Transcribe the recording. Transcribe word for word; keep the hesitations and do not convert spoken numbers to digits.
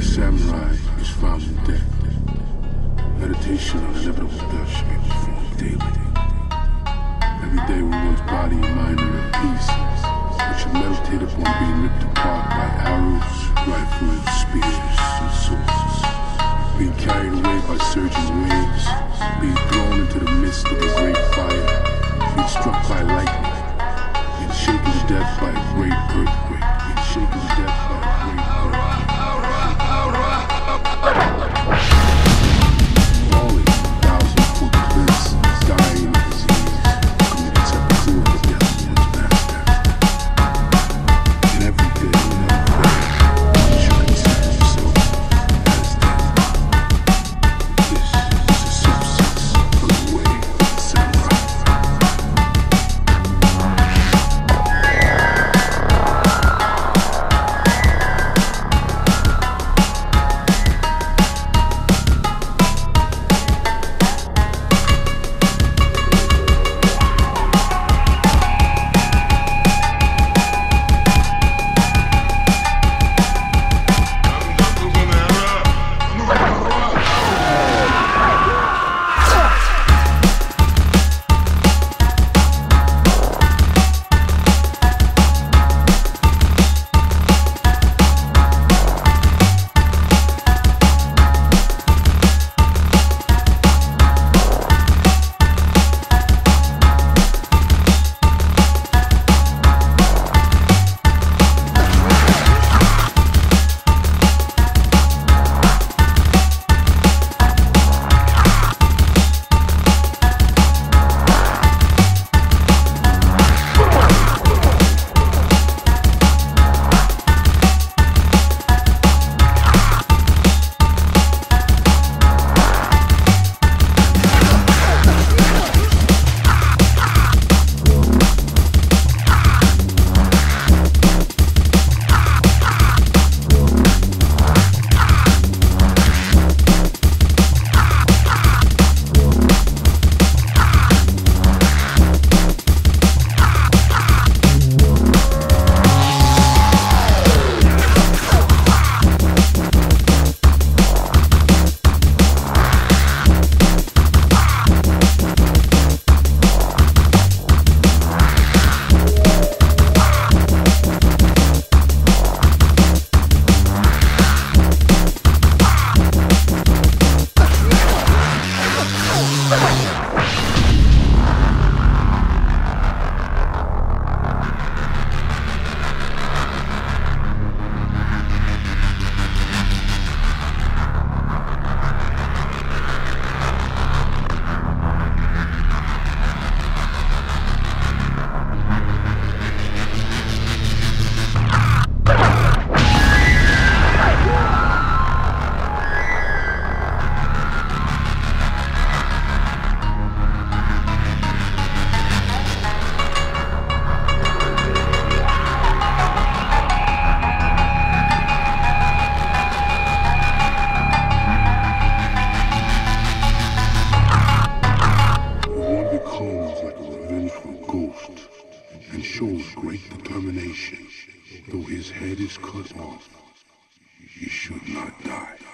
The samurai is found in death. Meditation on inevitable death should be performed daily. Every day when one's body and mind are at peace, one should meditate upon being ripped apart by arrows, rifles, spears, and swords. Being carried away by surging waves, being thrown into the midst of a great fire, being struck by lightning, being shaken to death by a great earthquake, being shaken to death by a great earthquake. Falling, thousand foot cliffs, dying of disease, commits at the cruel of death to his master. And every day and every day, you should consider yourself as death. This is a substance of the way of the samurai. And shows great determination, though his head is cut off, he should not die.